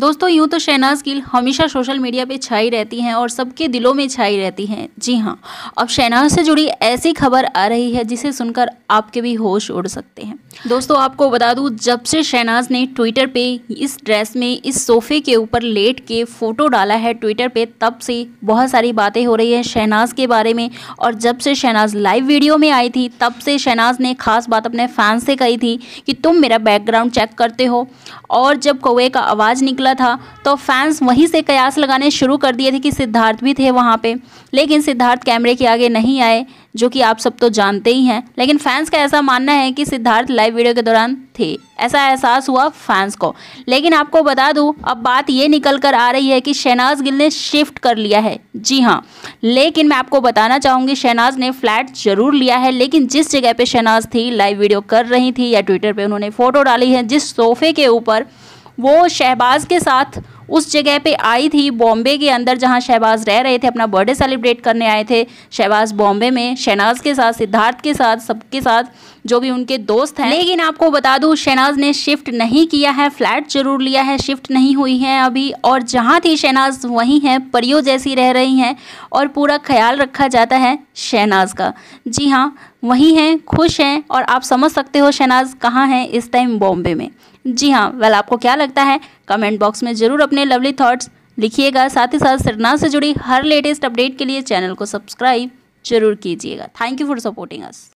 दोस्तों यूँ तो शहनाज़ गिल हमेशा सोशल मीडिया पे छाई रहती हैं और सबके दिलों में छाई रहती हैं। जी हाँ, अब शहनाज़ से जुड़ी ऐसी खबर आ रही है जिसे सुनकर आपके भी होश उड़ सकते हैं। दोस्तों आपको बता दूँ, जब से शहनाज़ ने ट्विटर पे इस ड्रेस में इस सोफ़े के ऊपर लेट के फ़ोटो डाला है ट्विटर पे, तब से बहुत सारी बातें हो रही है शहनाज़ के बारे में। और जब से शहनाज़ लाइव वीडियो में आई थी तब से शहनाज़ ने खास बात अपने फैंस से कही थी कि तुम मेरा बैकग्राउंड चेक करते हो, और जब कौवे का आवाज़ निकला था तो फैंस वहीं से कयास लगाने शुरू कर दिए थे कि सिद्धार्थ भी थे वहाँ पे। लेकिन सिद्धार्थ कैमरे के आगे नहीं आए, जो कि आप सब तो जानते ही हैं। लेकिन फैंस का ऐसा मानना है कि सिद्धार्थ लाइव वीडियो के दौरान थे, ऐसा एहसास हुआ फैंस को। लेकिन आपको बता दूं, अब बात ये निकल कर आ रही है कि शहनाज़ गिल ने शिफ्ट कर लिया है। जी हाँ, लेकिन मैं आपको बताना चाहूँगी शहनाज़ ने फ्लैट जरूर लिया है, लेकिन जिस जगह पे शहनाज़ थी, लाइव वीडियो कर रही थी या ट्विटर पर उन्होंने फ़ोटो डाली है, जिस सोफ़े के ऊपर वो शहबाज़ के साथ उस जगह पे आई थी बॉम्बे के अंदर, जहाँ शहबाज़ रह रहे थे, अपना बर्थडे सेलिब्रेट करने आए थे शहबाज़ बॉम्बे में, शहनाज़ के साथ, सिद्धार्थ के साथ, सबके साथ, जो भी उनके दोस्त हैं। लेकिन आपको बता दूं, शहनाज़ ने शिफ्ट नहीं किया है, फ्लैट जरूर लिया है, शिफ्ट नहीं हुई है अभी। और जहाँ थी शहनाज़ वहीं हैं, परियों जैसी रह रही हैं और पूरा ख्याल रखा जाता है शहनाज़ का। जी हाँ, वहीं हैं, खुश हैं, और आप समझ सकते हो शहनाज़ कहाँ हैं इस टाइम, बॉम्बे में। जी हाँ, वेल आपको क्या लगता है कमेंट बॉक्स में ज़रूर अपने लवली थॉट्स लिखिएगा। साथ ही साथ शहनाज़ से जुड़ी हर लेटेस्ट अपडेट के लिए चैनल को सब्सक्राइब जरूर कीजिएगा। Thank you for supporting us.